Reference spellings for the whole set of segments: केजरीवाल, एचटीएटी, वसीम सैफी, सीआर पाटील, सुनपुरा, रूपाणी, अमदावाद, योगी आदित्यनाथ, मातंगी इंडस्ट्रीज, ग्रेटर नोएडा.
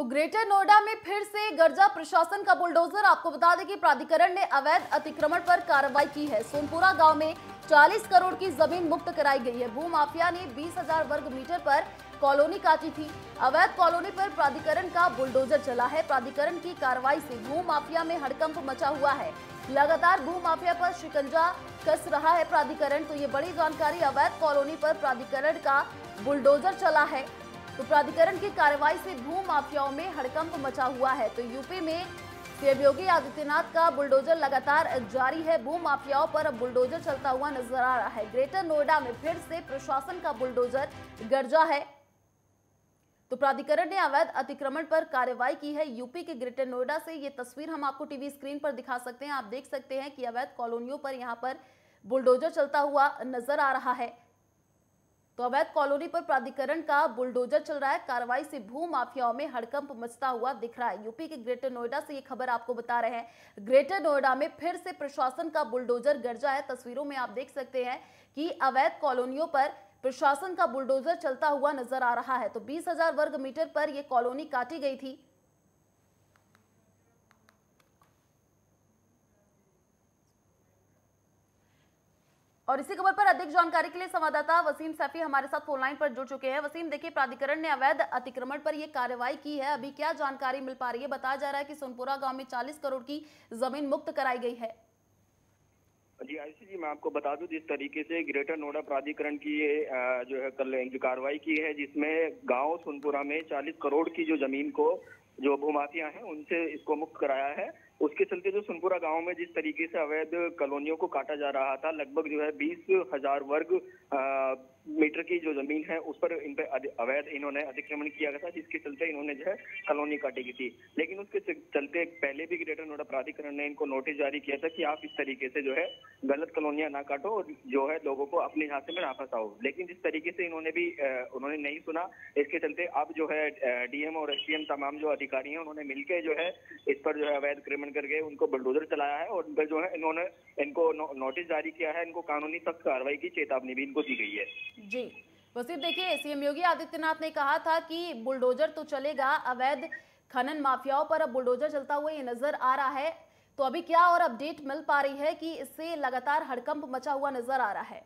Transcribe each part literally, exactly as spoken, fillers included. तो ग्रेटर नोएडा में फिर से गर्जा प्रशासन का बुलडोजर। आपको बता दें कि प्राधिकरण ने अवैध अतिक्रमण पर कार्रवाई की है। सुनपुरा गांव में चालीस करोड़ की जमीन मुक्त कराई गई है। भूमाफिया ने बीस हजार वर्ग मीटर पर कॉलोनी काटी थी। अवैध कॉलोनी पर प्राधिकरण का बुलडोजर चला है। प्राधिकरण की कार्रवाई से भूमाफिया में हड़कंप मचा हुआ है। लगातार भूमाफिया पर शिकंजा कस रहा है प्राधिकरण। तो ये बड़ी जानकारी, अवैध कॉलोनी पर प्राधिकरण का बुलडोजर चला है। तो प्राधिकरण की कार्रवाई से भू माफियाओं में हड़कंप मचा हुआ है। तो यूपी में सीएम योगी आदित्यनाथ का बुलडोजर लगातार जारी है। भू माफियाओं पर अब बुलडोजर चलता हुआ नजर आ रहा है। ग्रेटर नोएडा में फिर से प्रशासन का बुलडोजर गर्जा है। तो प्राधिकरण ने अवैध अतिक्रमण पर कार्रवाई की है। यूपी के ग्रेटर नोएडा से ये तस्वीर हम आपको टीवी स्क्रीन पर दिखा सकते हैं। आप देख सकते हैं कि अवैध कॉलोनियों पर यहाँ पर बुलडोजर चलता हुआ नजर आ रहा है। तो अवैध कॉलोनी पर प्राधिकरण का बुलडोजर चल रहा है। कार्रवाई से भू माफियाओं में हड़कंप मचता हुआ दिख रहा है। यूपी के ग्रेटर नोएडा से ये खबर आपको बता रहे हैं। ग्रेटर नोएडा में फिर से प्रशासन का बुलडोजर गर्जा है। तस्वीरों में आप देख सकते हैं कि अवैध कॉलोनियों पर प्रशासन का बुलडोजर चलता हुआ नजर आ रहा है। तो बीस हजार वर्ग मीटर पर यह कॉलोनी काटी गई थी। और इसी खबर पर अधिक जानकारी के लिए संवाददाता वसीम सैफी हमारे साथ फोनलाइन पर जुड़ चुके हैं। वसीम, देखिए प्राधिकरण ने अवैध अतिक्रमण पर यह कार्रवाई की है। अभी क्या जानकारी मिल पा रही है? बताया जा रहा है कि सुनपुरा गांव में चालीस करोड़ की जमीन मुक्त कराई गई है। जी आईसी जी, मैं आपको बता दूं, जिस तरीके से ग्रेटर नोएडा प्राधिकरण की जो है कल कार्रवाई की है, जिसमें गाँव सुनपुरा में चालीस करोड़ की जो जमीन को जो भूमाफिया हैं उनसे इसको मुक्त कराया है। उसके चलते जो सुनपुरा गांव में जिस तरीके से अवैध कॉलोनियों को काटा जा रहा था, लगभग जो है बीस हजार वर्ग आ, मीटर की जो जमीन है उस पर इन पर अवैध इन्होंने अतिक्रमण किया गया था, जिसके चलते इन्होंने जो है कॉलोनी काटी गई थी। लेकिन उसके चलते पहले भी ग्रेटर नोएडा प्राधिकरण ने इनको नोटिस जारी किया था कि आप इस तरीके से जो है गलत कॉलोनियां ना काटो और जो है लोगों को अपने झांसे में ना फंसाओ। लेकिन जिस तरीके से इन्होंने भी उन्होंने नहीं सुना, इसके चलते अब जो है डीएम और एसडीएम तमाम जो अधिकारी हैं उन्होंने मिलकर जो है इस पर जो है अवैध अतिक्रमण करके उनको बुलडोजर चलाया है और उन पर जो है इन्होंने इनको नोटिस जारी किया है। इनको कानूनी सख्त कार्रवाई की चेतावनी भी इनको दी गई है। जी वसीम, देखिए सीएम योगी आदित्यनाथ ने कहा था कि बुलडोजर तो चलेगा, अवैध खनन माफियाओं पर अब बुलडोजर चलता हुआ ये नजर आ रहा है। तो अभी क्या और अपडेट मिल पा रही है कि इससे लगातार हड़कंप मचा हुआ नजर आ रहा है?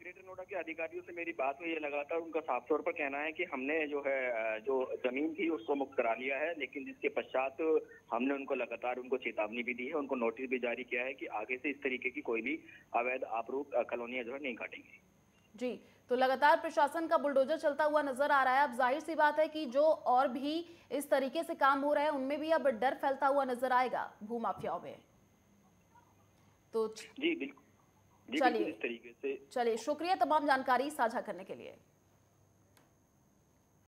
ग्रेटर नोएडा के अधिकारियों से मेरी बात हुई है लगातार। उनका साफ तौर पर कहना है कि हमने जो है जो जमीन थी उसको मुक्त करा लिया है, लेकिन जिसके पश्चात हमने उनको लगातार उनको चेतावनी भी दी है, उनको नोटिस भी जारी किया है कि आगे से इस तरीके की कोई भी अवैध आपरूप कॉलोनियां जो है नहीं काटेंगे। जी, तो लगातार प्रशासन का बुलडोजर चलता हुआ नजर आ रहा है। अब जाहिर सी बात है कि जो और भी इस तरीके से काम हो रहे हैं उनमें भी अब डर फैलता हुआ नजर आएगा भूमाफियाओं में। तो जी बिल्कुल, चलिए इस तरीके से। चलिए शुक्रिया तमाम जानकारी साझा करने के लिए।